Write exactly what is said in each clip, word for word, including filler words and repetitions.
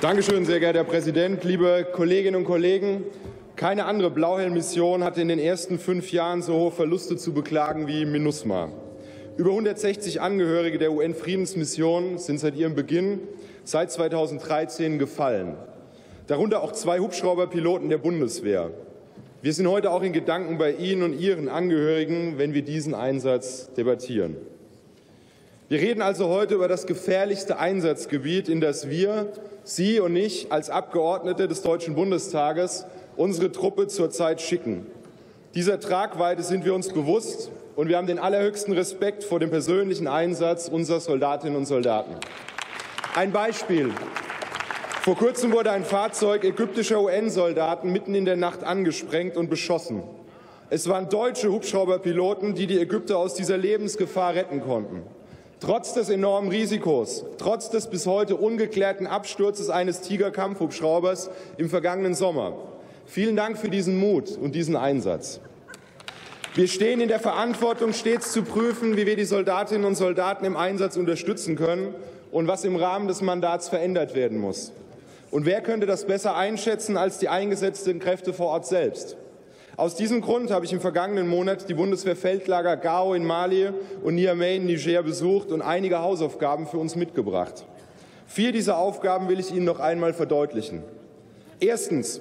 Dankeschön, sehr geehrter Herr Präsident, liebe Kolleginnen und Kollegen. Keine andere Blauhelm-Mission hatte in den ersten fünf Jahren so hohe Verluste zu beklagen wie MINUSMA. Über hundertsechzig Angehörige der U N-Friedensmission sind seit ihrem Beginn, seit zweitausenddreizehn, gefallen. Darunter auch zwei Hubschrauberpiloten der Bundeswehr. Wir sind heute auch in Gedanken bei Ihnen und Ihren Angehörigen, wenn wir diesen Einsatz debattieren. Wir reden also heute über das gefährlichste Einsatzgebiet, in das wir, Sie und ich als Abgeordnete des Deutschen Bundestages unsere Truppe zurzeit schicken. Dieser Tragweite sind wir uns bewusst, und wir haben den allerhöchsten Respekt vor dem persönlichen Einsatz unserer Soldatinnen und Soldaten. Ein Beispiel. Vor kurzem wurde ein Fahrzeug ägyptischer U N-Soldaten mitten in der Nacht angesprengt und beschossen. Es waren deutsche Hubschrauberpiloten, die die Ägypter aus dieser Lebensgefahr retten konnten. Trotz des enormen Risikos, trotz des bis heute ungeklärten Absturzes eines Tiger-Kampfhubschraubers im vergangenen Sommer. Vielen Dank für diesen Mut und diesen Einsatz. Wir stehen in der Verantwortung, stets zu prüfen, wie wir die Soldatinnen und Soldaten im Einsatz unterstützen können und was im Rahmen des Mandats verändert werden muss. Und wer könnte das besser einschätzen als die eingesetzten Kräfte vor Ort selbst? Aus diesem Grund habe ich im vergangenen Monat die Bundeswehr-Feldlager Gao in Mali und Niamey in Niger besucht und einige Hausaufgaben für uns mitgebracht. Vier dieser Aufgaben will ich Ihnen noch einmal verdeutlichen. Erstens.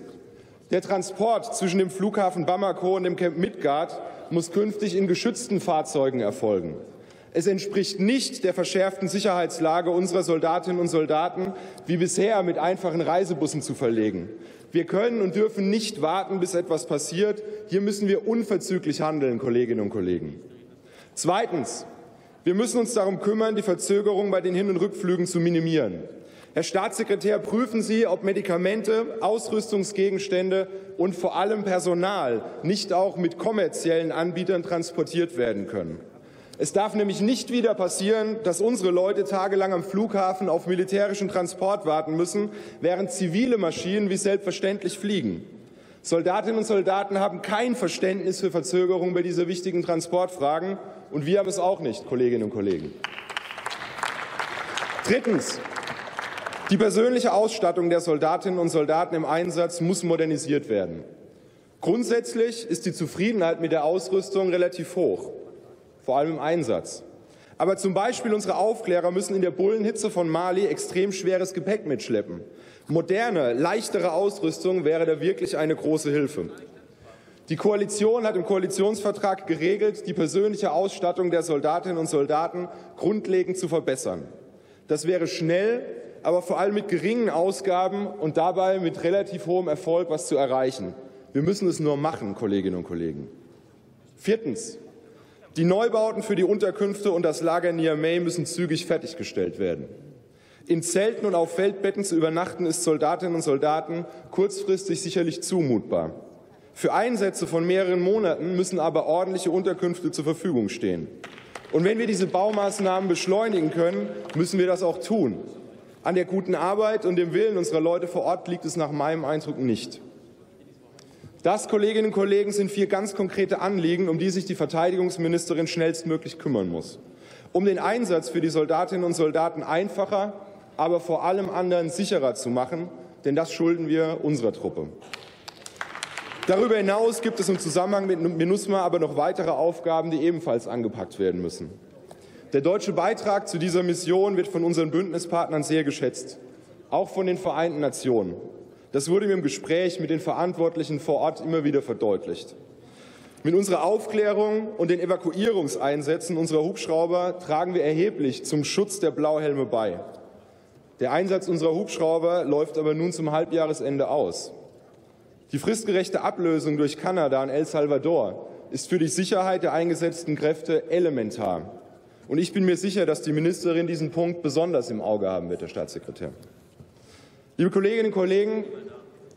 Der Transport zwischen dem Flughafen Bamako und dem Camp Midgard muss künftig in geschützten Fahrzeugen erfolgen. Es entspricht nicht der verschärften Sicherheitslage unserer Soldatinnen und Soldaten, wie bisher mit einfachen Reisebussen zu verlegen. Wir können und dürfen nicht warten, bis etwas passiert. Hier müssen wir unverzüglich handeln, Kolleginnen und Kollegen. Zweitens. Wir müssen uns darum kümmern, die Verzögerung bei den Hin- und Rückflügen zu minimieren. Herr Staatssekretär, prüfen Sie, ob Medikamente, Ausrüstungsgegenstände und vor allem Personal nicht auch mit kommerziellen Anbietern transportiert werden können. Es darf nämlich nicht wieder passieren, dass unsere Leute tagelang am Flughafen auf militärischen Transport warten müssen, während zivile Maschinen wie selbstverständlich fliegen. Soldatinnen und Soldaten haben kein Verständnis für Verzögerungen bei diesen wichtigen Transportfragen, und wir haben es auch nicht, Kolleginnen und Kollegen. Drittens. Die persönliche Ausstattung der Soldatinnen und Soldaten im Einsatz muss modernisiert werden. Grundsätzlich ist die Zufriedenheit mit der Ausrüstung relativ hoch, vor allem im Einsatz. Aber zum Beispiel unsere Aufklärer müssen in der Bullenhitze von Mali extrem schweres Gepäck mitschleppen. Moderne, leichtere Ausrüstung wäre da wirklich eine große Hilfe. Die Koalition hat im Koalitionsvertrag geregelt, die persönliche Ausstattung der Soldatinnen und Soldaten grundlegend zu verbessern. Das wäre schnell, aber vor allem mit geringen Ausgaben und dabei mit relativ hohem Erfolg was zu erreichen. Wir müssen es nur machen, Kolleginnen und Kollegen. Viertens. Die Neubauten für die Unterkünfte und das Lager Niamey müssen zügig fertiggestellt werden. In Zelten und auf Feldbetten zu übernachten ist Soldatinnen und Soldaten kurzfristig sicherlich zumutbar. Für Einsätze von mehreren Monaten müssen aber ordentliche Unterkünfte zur Verfügung stehen. Und wenn wir diese Baumaßnahmen beschleunigen können, müssen wir das auch tun. An der guten Arbeit und dem Willen unserer Leute vor Ort liegt es nach meinem Eindruck nicht. Das, Kolleginnen und Kollegen, sind vier ganz konkrete Anliegen, um die sich die Verteidigungsministerin schnellstmöglich kümmern muss, um den Einsatz für die Soldatinnen und Soldaten einfacher, aber vor allem anderen sicherer zu machen, denn das schulden wir unserer Truppe. Darüber hinaus gibt es im Zusammenhang mit MINUSMA aber noch weitere Aufgaben, die ebenfalls angepackt werden müssen. Der deutsche Beitrag zu dieser Mission wird von unseren Bündnispartnern sehr geschätzt, auch von den Vereinten Nationen. Das wurde mir im Gespräch mit den Verantwortlichen vor Ort immer wieder verdeutlicht. Mit unserer Aufklärung und den Evakuierungseinsätzen unserer Hubschrauber tragen wir erheblich zum Schutz der Blauhelme bei. Der Einsatz unserer Hubschrauber läuft aber nun zum Halbjahresende aus. Die fristgerechte Ablösung durch Kanada und El Salvador ist für die Sicherheit der eingesetzten Kräfte elementar. Und ich bin mir sicher, dass die Ministerin diesen Punkt besonders im Auge haben wird, Herr Staatssekretär. Liebe Kolleginnen und Kollegen,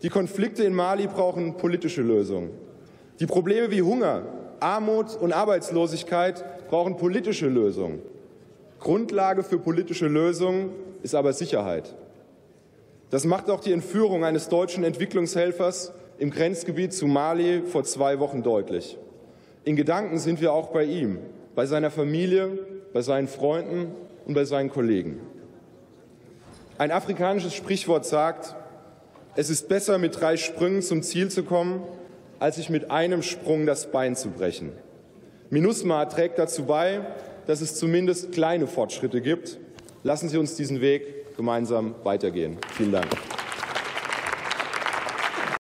die Konflikte in Mali brauchen politische Lösungen. Die Probleme wie Hunger, Armut und Arbeitslosigkeit brauchen politische Lösungen. Grundlage für politische Lösungen ist aber Sicherheit. Das macht auch die Entführung eines deutschen Entwicklungshelfers im Grenzgebiet zu Mali vor zwei Wochen deutlich. In Gedanken sind wir auch bei ihm, bei seiner Familie, bei seinen Freunden und bei seinen Kollegen. Ein afrikanisches Sprichwort sagt, es ist besser, mit drei Sprüngen zum Ziel zu kommen, als sich mit einem Sprung das Bein zu brechen. MINUSMA trägt dazu bei, dass es zumindest kleine Fortschritte gibt. Lassen Sie uns diesen Weg gemeinsam weitergehen. Vielen Dank.